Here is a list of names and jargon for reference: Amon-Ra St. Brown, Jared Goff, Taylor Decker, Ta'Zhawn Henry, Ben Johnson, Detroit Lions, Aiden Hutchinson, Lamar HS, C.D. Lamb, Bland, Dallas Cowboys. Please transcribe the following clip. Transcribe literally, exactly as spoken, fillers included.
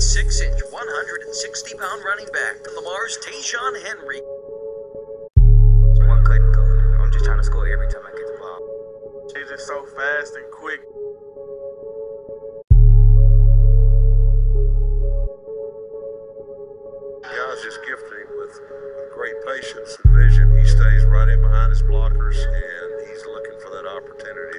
six-inch, one hundred sixty pound running back, Lamar's Ta'Zhawn Henry. One cut and go. I'm just trying to score every time I get the ball. She's just so fast and quick. Y'all just gifted with great patience and vision. He stays right in behind his blockers, and he's looking for that opportunity.